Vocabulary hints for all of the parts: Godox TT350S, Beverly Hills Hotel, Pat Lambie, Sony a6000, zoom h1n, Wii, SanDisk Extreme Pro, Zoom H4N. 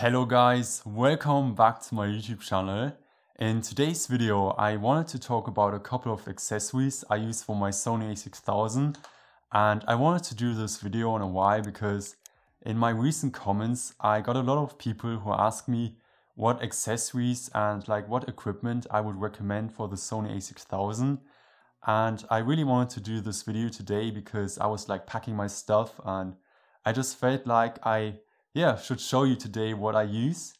Hello guys, welcome back to my YouTube channel. In today's video I wanted to talk about a couple of accessories I use for my Sony a6000, and I wanted to do this video on a while because in my recent comments I got a lot of people who asked me what accessories and what equipment I would recommend for the Sony a6000, and I really wanted to do this video today because I was packing my stuff and I just felt like I should show you today what I use.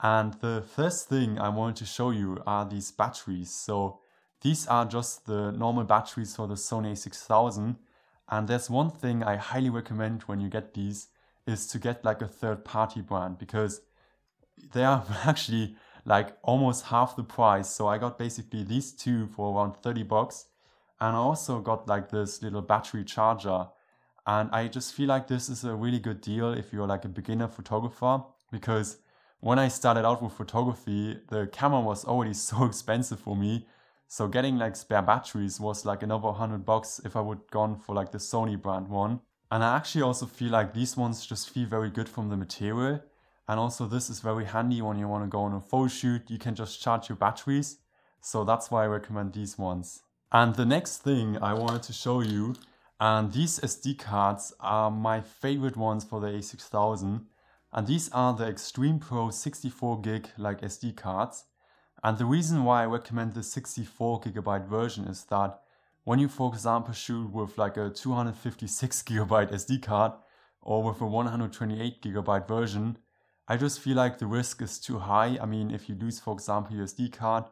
And the first thing I wanted to show you are these batteries. So these are just the normal batteries for the Sony a6000, and there's one thing I highly recommend when you get these is to get a third-party brand, because they are actually almost half the price. So I got basically these two for around 30 bucks, and I also got this little battery charger. And I just feel like this is a really good deal if you're a beginner photographer, because when I started out with photography, the camera was already so expensive for me. So getting spare batteries was another 100 bucks if I would gone for the Sony brand one. And I actually also feel these ones just feel very good from the material. And also this is very handy when you want to go on a photo shoot, you can just charge your batteries. So that's why I recommend these ones. And the next thing I wanted to show you, and these SD cards are my favorite ones for the a6000. And these are the Extreme Pro 64GB SD cards. And the reason why I recommend the 64GB version is that when you, for example, shoot with a 256GB SD card or with a 128GB version, I just feel the risk is too high. I mean, if you lose, for example, your SD card,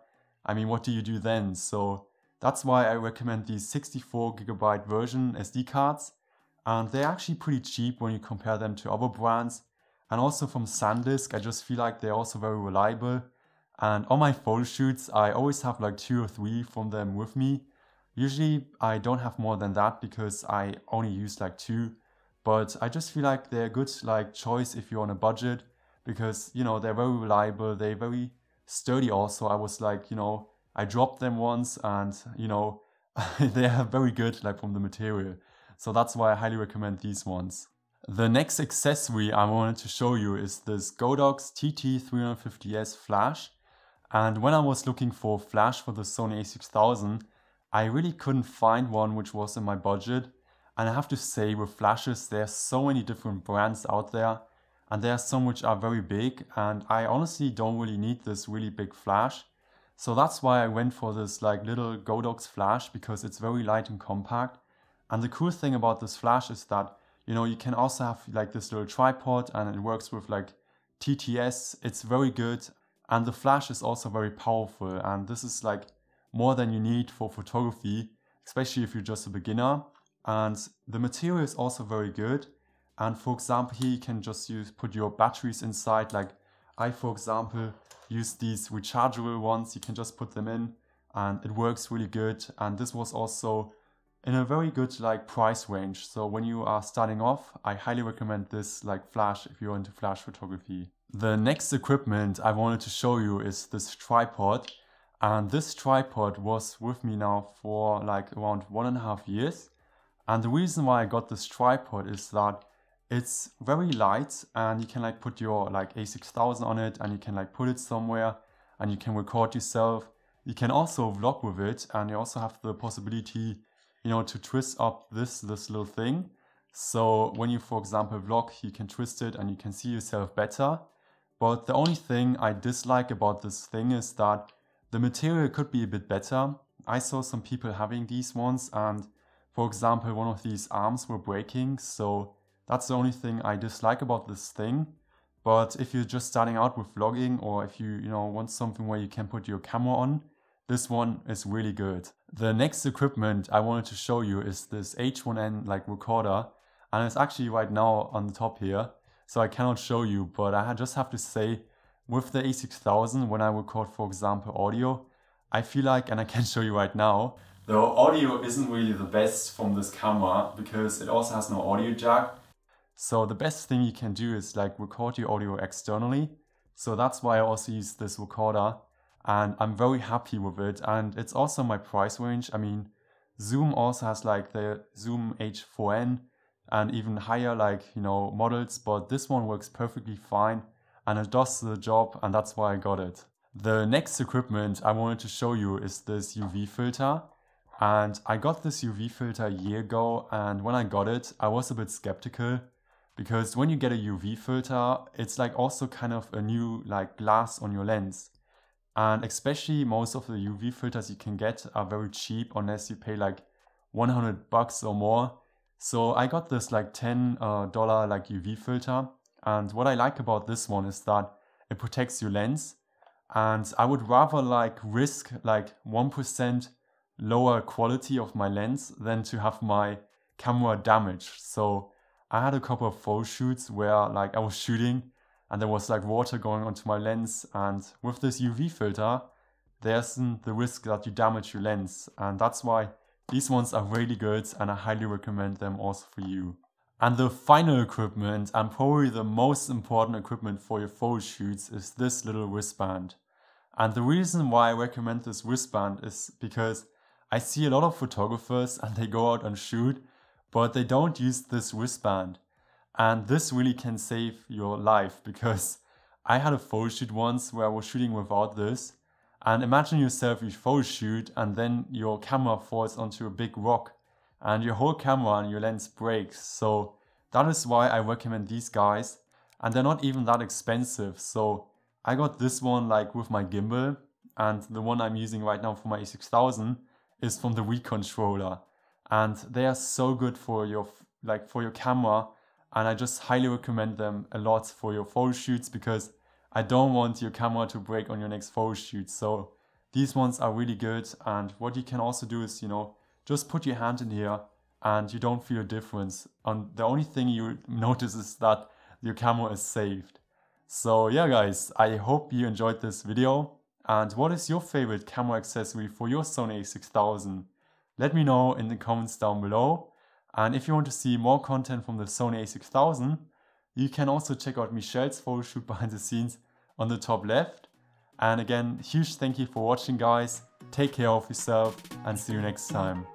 I mean, what do you do then? So that's why I recommend these 64GB version SD cards, and they're actually pretty cheap when you compare them to other brands. And also from SanDisk, I just feel they're also very reliable. And on my photo shoots, I always have 2 or 3 from them with me. Usually I don't have more than that because I only use 2, but I just feel they're a good choice if you're on a budget, because you know, they're very reliable, they're very sturdy also. I was you know, I dropped them once and, you know, they are very good from the material. So that's why I highly recommend these ones. The next accessory I wanted to show you is this Godox TT350S flash. And when I was looking for flash for the Sony a6000, I really couldn't find one which was in my budget. And I have to say, with flashes, there are so many different brands out there. And there are some which are very big, and I honestly don't really need this really big flash. So that's why I went for this little Godox flash, because it's very light and compact. And the cool thing about this flash is that, you know, you can also have this little tripod, and it works with TTS. It's very good, and the flash is also very powerful, and this is more than you need for photography, especially if you're just a beginner. And the material is also very good. And for example, here you can just put your batteries inside. I, for example, use these rechargeable ones. You can just put them in and it works really good. And this was also in a very good price range. So when you are starting off, I highly recommend this flash if you're into flash photography. The next equipment I wanted to show you is this tripod. And this tripod was with me now for around 1.5 years. And the reason why I got this tripod is that it's very light, and you can put your a6000 on it, and you can put it somewhere and you can record yourself. You can also vlog with it, and you also have the possibility, you know, to twist up this little thing. So when you, for example, vlog, you can twist it and you can see yourself better. But the only thing I dislike about this thing is that the material could be a bit better. I saw some people having these ones, and for example, one of these arms were breaking. So that's the only thing I dislike about this thing. But if you're just starting out with vlogging, or if you know, want something where you can put your camera on, this one is really good. The next equipment I wanted to show you is this H1N recorder, and it's actually right now on the top here, so I cannot show you. But I just have to say, with the a6000, when I record, for example, audio, I feel and I can show you right now, the audio isn't really the best from this camera because it also has no audio jack. So the best thing you can do is record your audio externally. So that's why I also use this recorder, and I'm very happy with it. And it's also my price range. I mean, Zoom also has the Zoom H4N and even higher you know, models, but this one works perfectly fine. and it does the job, and that's why I got it. The next equipment I wanted to show you is this UV filter. And I got this UV filter a year ago, and when I got it, I was a bit skeptical, because when you get a UV filter, it's like also kind of a new like glass on your lens. And especially most of the UV filters you can get are very cheap unless you pay like $100 or more. So I got this like $10 like UV filter, and what I like about this one is that it protects your lens, and I would rather like risk like 1% lower quality of my lens than to have my camera damaged. So I had a couple of photo shoots where like I was shooting and there was like water going onto my lens, and with this UV filter there isn't the risk that you damage your lens, and that's why these ones are really good and I highly recommend them also for you. And the final equipment, and probably the most important equipment for your photo shoots, is this little wristband. And the reason why I recommend this wristband is because I see a lot of photographers and they go out and shoot, but they don't use this wristband. And this really can save your life, because I had a photo shoot once where I was shooting without this. And imagine yourself, you photo shoot and then your camera falls onto a big rock and your whole camera and your lens breaks. So that is why I recommend these guys, and they're not even that expensive. So I got this one like with my gimbal, and the one I'm using right now for my a6000 is from the Wii controller, and they are so good for your camera, and I just highly recommend them a lot for your photo shoots, because I don't want your camera to break on your next photo shoot. So these ones are really good, and what you can also do is, you know, just put your hand in here and you don't feel a difference, and the only thing you notice is that your camera is saved. So yeah guys, I hope you enjoyed this video. And what is your favorite camera accessory for your Sony a6000? Let me know in the comments down below. And if you want to see more content from the Sony a6000, you can also check out Michelle's photo shoot behind the scenes on the top left. And again, huge thank you for watching guys, take care of yourself and see you next time.